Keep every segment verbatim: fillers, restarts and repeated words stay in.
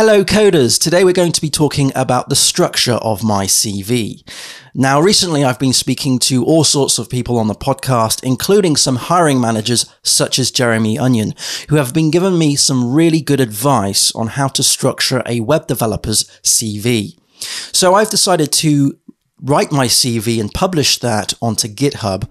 Hello coders, today we're going to be talking about the structure of my C V. Now recently I've been speaking to all sorts of people on the podcast, including some hiring managers such as Jeremy Onion, who have been giving me some really good advice on how to structure a web developer's C V. So I've decided to write my C V and publish that onto GitHub,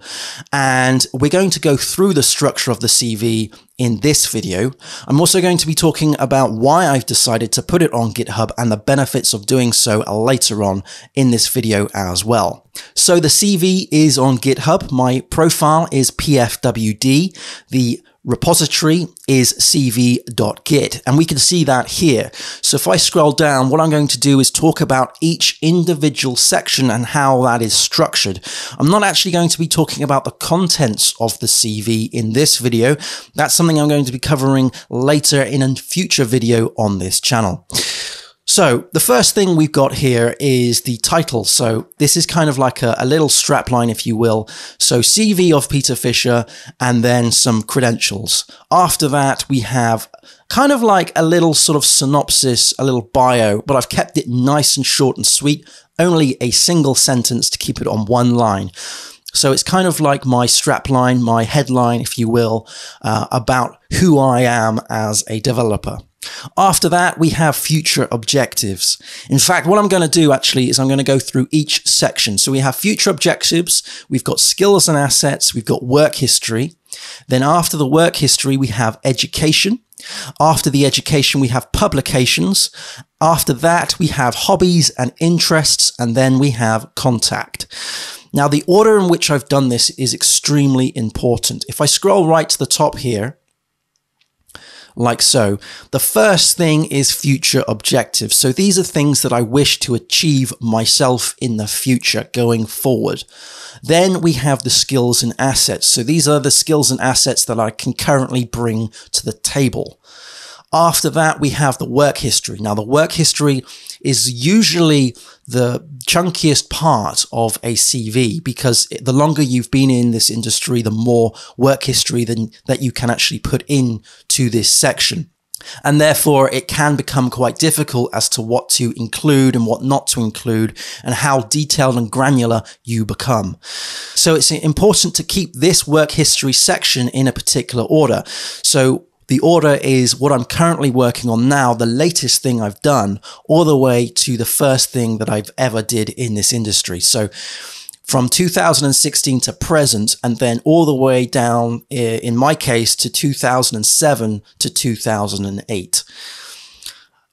and we're going to go through the structure of the C V in this video. I'm also going to be talking about why I've decided to put it on GitHub and the benefits of doing so later on in this video as well. So the C V is on GitHub, my profile is P F W D, the repository is c v dot git, and we can see that here. So if I scroll down, what I'm going to do is talk about each individual section and how that is structured. I'm not actually going to be talking about the contents of the C V in this video. That's something I'm going to be covering later in a future video on this channel. So the first thing we've got here is the title. So this is kind of like a, a little strapline, if you will. So C V of Peter Fisher, and then some credentials. After that, we have kind of like a little sort of synopsis, a little bio, but I've kept it nice and short and sweet, only a single sentence to keep it on one line. So it's kind of like my strapline, my headline, if you will, uh, about who I am as a developer. After that, we have future objectives. In fact, what I'm going to do actually is I'm going to go through each section. So we have future objectives, we've got skills and assets, we've got work history. Then after the work history, we have education. After the education, we have publications. After that, we have hobbies and interests, and then we have contact. Now, the order in which I've done this is extremely important. If I scroll right to the top here, like so. The first thing is future objectives. So these are things that I wish to achieve myself in the future going forward. Then we have the skills and assets. So these are the skills and assets that I can currently bring to the table. After that, we have the work history. Now, the work history is usually the chunkiest part of a C V, because the longer you've been in this industry, the more work history than, that you can actually put in to this section. And therefore, it can become quite difficult as to what to include and what not to include, and how detailed and granular you become. So it's important to keep this work history section in a particular order. So the order is what I'm currently working on now, the latest thing I've done, all the way to the first thing that I've ever did in this industry. So from two thousand sixteen to present, and then all the way down, in my case, to two thousand seven to two thousand eight.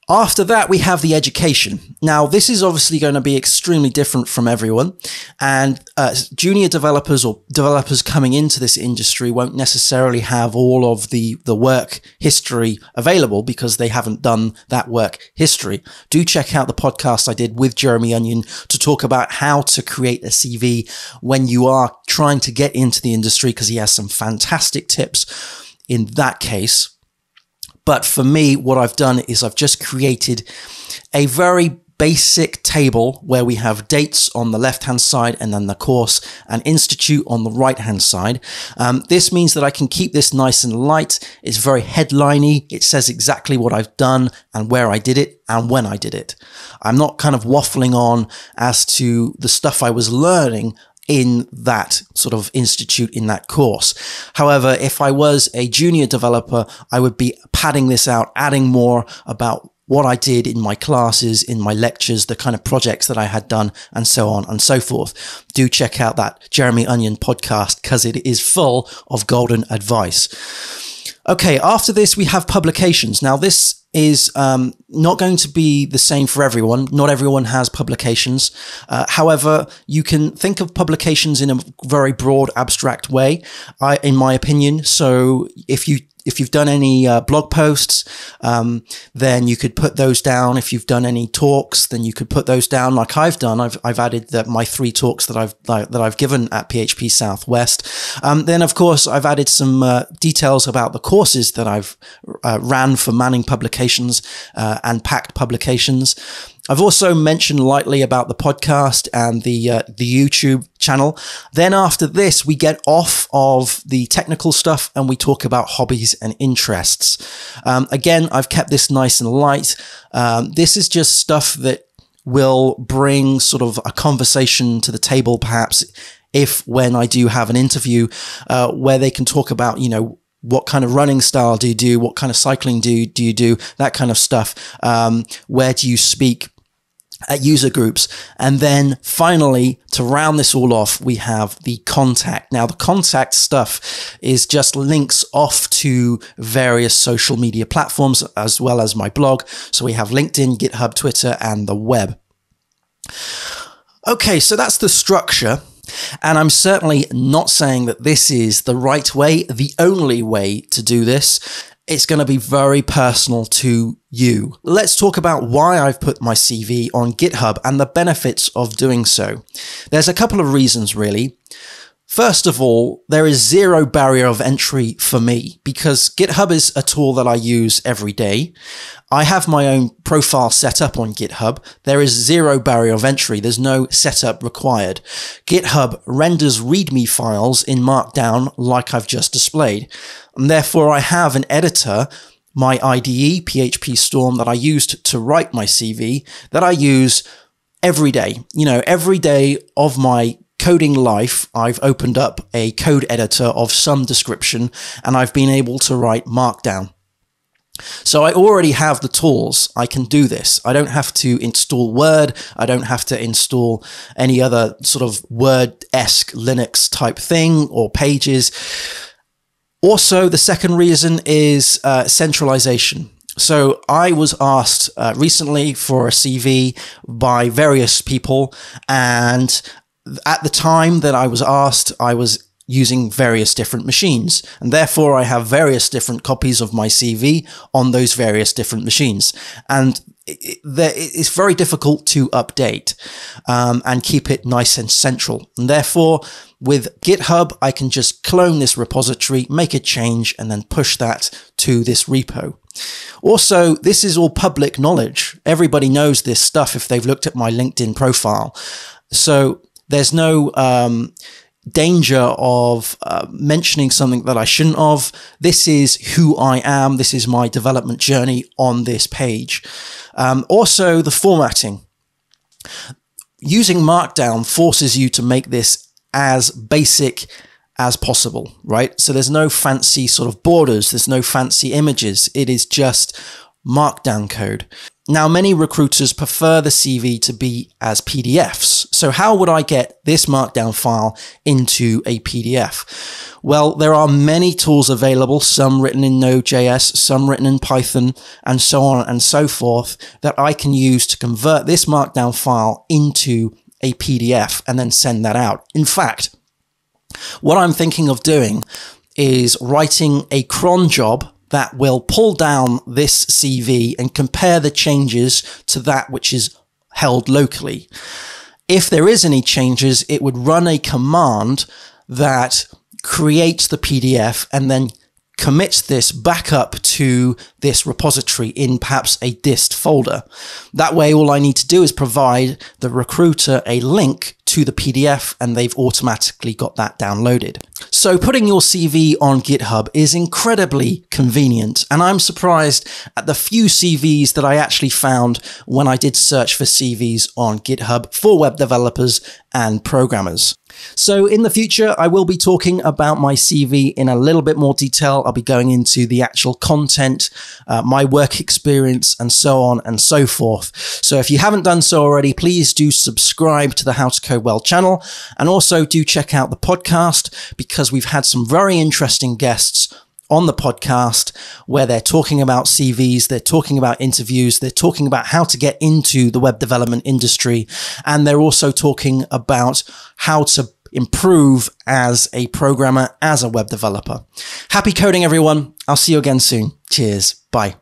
After that, we have the education. Now, this is obviously going to be extremely different from everyone, and uh, junior developers or developers coming into this industry won't necessarily have all of the, the work history available because they haven't done that work history. Do check out the podcast I did with Jeremy Onion to talk about how to create a C V when you are trying to get into the industry, because he has some fantastic tips in that case. But for me, what I've done is I've just created a very basic table where we have dates on the left-hand side, and then the course and institute on the right-hand side. Um, this means that I can keep this nice and light. It's very headliney. It says exactly what I've done and where I did it and when I did it. I'm not kind of waffling on as to the stuff I was learning in that sort of institute, in that course. However, if I was a junior developer, I would be padding this out, adding more about what I did in my classes, in my lectures, the kind of projects that I had done, and so on and so forth. Do check out that Jeremy Onion podcast, because it is full of golden advice. Okay, after this, we have publications. Now, this is um, not going to be the same for everyone. Not everyone has publications. Uh, however, you can think of publications in a very broad, abstract way, I, in my opinion. So if you if you've done any uh, blog posts, um, then you could put those down. If you've done any talks, then you could put those down, like I've done. I've I've added that my three talks that I've that I've given at P H P Southwest. Um, then of course I've added some uh, details about the courses that I've uh, ran for Manning Publications uh, and Packt Publications. I've also mentioned lightly about the podcast and the uh, the YouTube channel. Then after this, we get off of the technical stuff and we talk about hobbies and interests. Um, again, I've kept this nice and light. Um, this is just stuff that will bring sort of a conversation to the table, perhaps if when I do have an interview uh, where they can talk about, you know, what kind of running style do you do? What kind of cycling do you do? You do that kind of stuff. Um, where do you speak at user groups? And then finally, to round this all off, we have the contact. Now, the contact stuff is just links off to various social media platforms as well as my blog. So we have LinkedIn, GitHub, Twitter, and the web. Okay, so that's the structure. And I'm certainly not saying that this is the right way, the only way to do this. It's going to be very personal to you. Let's talk about why I've put my C V on GitHub and the benefits of doing so. There's a couple of reasons, really. First of all, there is zero barrier of entry for me because GitHub is a tool that I use every day. I have my own profile set up on GitHub. There is zero barrier of entry. There's no setup required. GitHub renders README files in Markdown like I've just displayed. And therefore, I have an editor, my I D E, P H P Storm, that I used to write my C V, that I use every day. You know, every day of my coding life, I've opened up a code editor of some description and I've been able to write Markdown. So I already have the tools. I can do this. I don't have to install Word. I don't have to install any other sort of Word-esque Linux type thing or Pages. Also, the second reason is uh, centralization. So I was asked uh, recently for a C V by various people, and at the time that I was asked, I was using various different machines, and therefore I have various different copies of my C V on those various different machines. And it's very difficult to update um, and keep it nice and central. And therefore, with GitHub, I can just clone this repository, make a change, and then push that to this repo. Also, this is all public knowledge. Everybody knows this stuff if they've looked at my LinkedIn profile. So there's no um, danger of uh, mentioning something that I shouldn't have. This is who I am. This is my development journey on this page. Um, also, the formatting. Using Markdown forces you to make this as basic as possible, right? So there's no fancy sort of borders. There's no fancy images. It is just Markdown code. Now, many recruiters prefer the C V to be as P D Fs. So how would I get this Markdown file into a P D F? Well, there are many tools available, some written in Node.js, some written in Python, and so on and so forth, that I can use to convert this Markdown file into a P D F and then send that out. In fact, what I'm thinking of doing is writing a cron job that will pull down this C V and compare the changes to that which is held locally. If there is any changes, it would run a command that creates the P D F and then commits this back up to this repository in perhaps a dist folder. That way, all I need to do is provide the recruiter a link to the P D F and they've automatically got that downloaded. So putting your C V on GitHub is incredibly convenient, and I'm surprised at the few C Vs that I actually found when I did search for C Vs on GitHub for web developers and programmers. So in the future, I will be talking about my C V in a little bit more detail. I'll be going into the actual content, uh, my work experience, and so on and so forth. So if you haven't done so already, please do subscribe to the How To Code Well channel, and also do check out the podcast because we've had some very interesting guests on the podcast where they're talking about C Vs, they're talking about interviews, they're talking about how to get into the web development industry, and they're also talking about how to improve as a programmer, as a web developer. Happy coding, everyone. I'll see you again soon. Cheers. Bye.